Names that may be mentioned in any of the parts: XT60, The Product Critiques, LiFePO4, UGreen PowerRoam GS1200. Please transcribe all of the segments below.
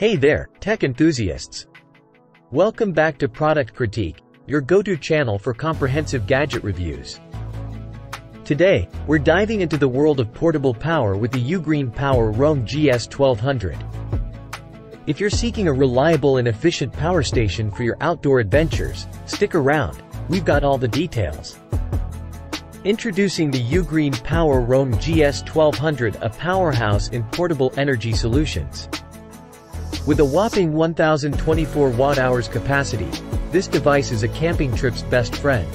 Hey there, tech enthusiasts. Welcome back to Product Critique, your go-to channel for comprehensive gadget reviews. Today, we're diving into the world of portable power with the UGreen PowerRoam GS1200. If you're seeking a reliable and efficient power station for your outdoor adventures, stick around, we've got all the details. Introducing the UGreen PowerRoam GS1200, a powerhouse in portable energy solutions. With a whopping 1,024 watt-hours capacity, this device is a camping trip's best friend.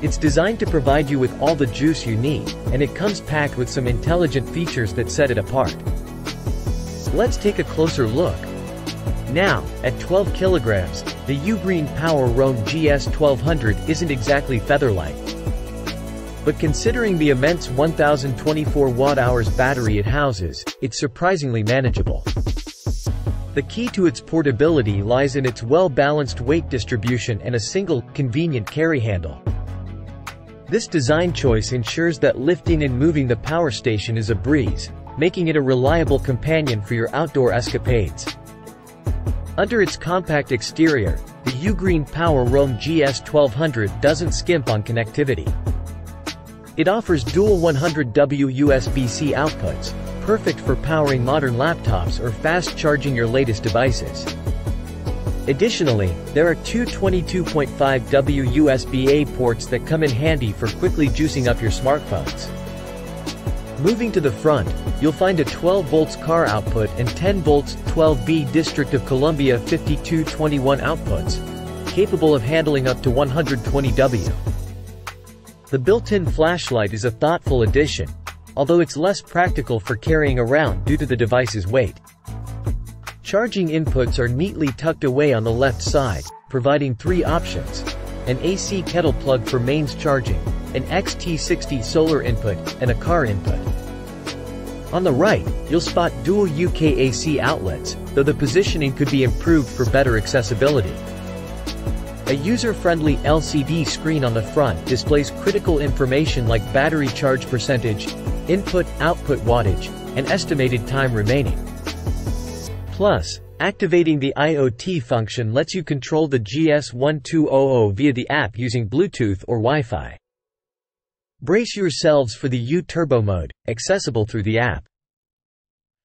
It's designed to provide you with all the juice you need, and it comes packed with some intelligent features that set it apart. Let's take a closer look. Now, at 12 kilograms, the UGreen PowerRoam GS1200 isn't exactly featherlight. But considering the immense 1,024 watt-hours battery it houses, it's surprisingly manageable. The key to its portability lies in its well-balanced weight distribution and a single, convenient carry handle. This design choice ensures that lifting and moving the power station is a breeze, making it a reliable companion for your outdoor escapades. Under its compact exterior, the UGreen PowerRoam GS1200 doesn't skimp on connectivity. It offers dual 100W USB-C outputs, perfect for powering modern laptops or fast charging your latest devices. Additionally, there are two 22.5W USB-A ports that come in handy for quickly juicing up your smartphones. Moving to the front, you'll find a 12V car output and 10V 12B District of Columbia 5221 outputs, capable of handling up to 120W. The built-in flashlight is a thoughtful addition, although it's less practical for carrying around due to the device's weight. Charging inputs are neatly tucked away on the left side, providing three options: an AC kettle plug for mains charging, an XT60 solar input, and a car input. On the right, you'll spot dual UKAC outlets, though the positioning could be improved for better accessibility. A user-friendly LCD screen on the front displays critical information like battery charge percentage, input-output wattage, and estimated time remaining. Plus, activating the IoT function lets you control the GS1200 via the app using Bluetooth or Wi-Fi. Brace yourselves for the U-Turbo mode, accessible through the app.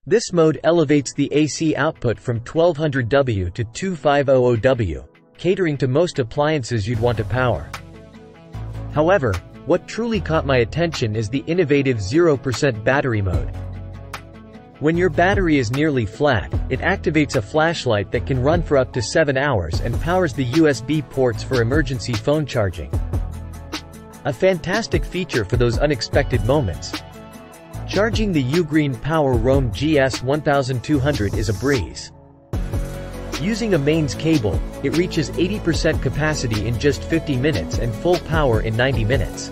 This mode elevates the AC output from 1200W to 2500W. Catering to most appliances you'd want to power. However, what truly caught my attention is the innovative 0% battery mode. When your battery is nearly flat, it activates a flashlight that can run for up to 7 hours and powers the USB ports for emergency phone charging. A fantastic feature for those unexpected moments. Charging the UGreen PowerRoam GS1200 is a breeze. Using a mains cable, it reaches 80% capacity in just 50 minutes and full power in 90 minutes.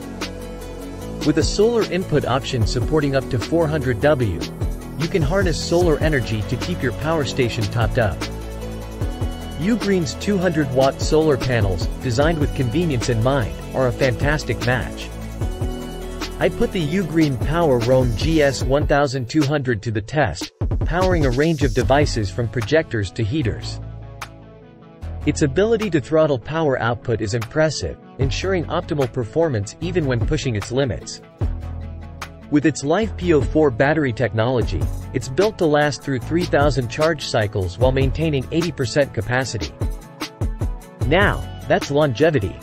With a solar input option supporting up to 400W, you can harness solar energy to keep your power station topped up. UGreen's 200-watt solar panels, designed with convenience in mind, are a fantastic match. I put the UGreen PowerRoam GS1200 to the test, powering a range of devices from projectors to heaters. Its ability to throttle power output is impressive, ensuring optimal performance even when pushing its limits. With its LiFePO4 battery technology, it's built to last through 3,000 charge cycles while maintaining 80% capacity. Now, that's longevity.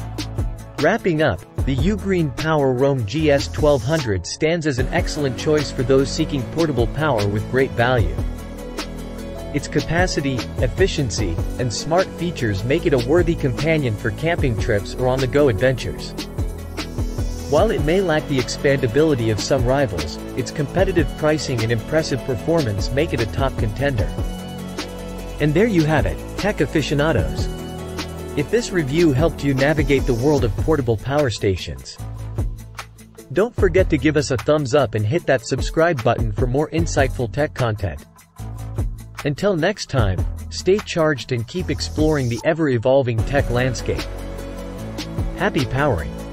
Wrapping up, the UGreen PowerRoam GS1200 stands as an excellent choice for those seeking portable power with great value. Its capacity, efficiency, and smart features make it a worthy companion for camping trips or on-the-go adventures. While it may lack the expandability of some rivals, its competitive pricing and impressive performance make it a top contender. And there you have it, tech aficionados. If this review helped you navigate the world of portable power stations, don't forget to give us a thumbs up and hit that subscribe button for more insightful tech content. Until next time, stay charged and keep exploring the ever-evolving tech landscape. Happy powering!